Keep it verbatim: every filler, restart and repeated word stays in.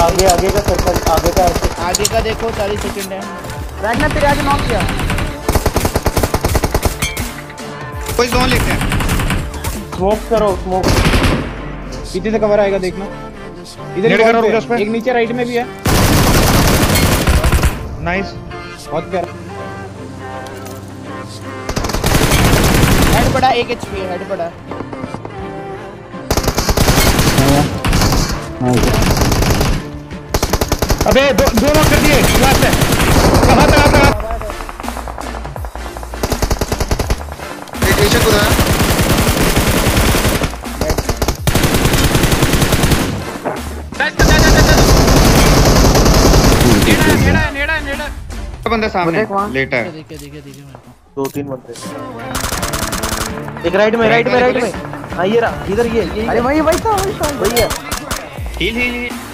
आगे आगे का सर्कल आगे का आगे का देखो चालीस सेकंड है रैगना तेरे आगे नॉक किया कोई जोन लेते हैं स्मोक करो स्मोक पीछे से कवर आएगा देखना इधर करो उस पे एक नीचे राइट में भी है नाइस बहुत प्यारा हेड पड़ा एक एचपी हेड पड़ा हां अबे दो दो नॉक कर दिए क्लास है कहां तक आता है एक नीचे कूदा बैठ जा जा जा नेड़ा नेड़ा नेड़ा नेड़ा बंदा सामने लेटा है देख देख देख दो तीन बंदे एक राइट में राइट में राइट में हां ये रहा इधर ये अरे वही वही था वही था भैया हिल हिल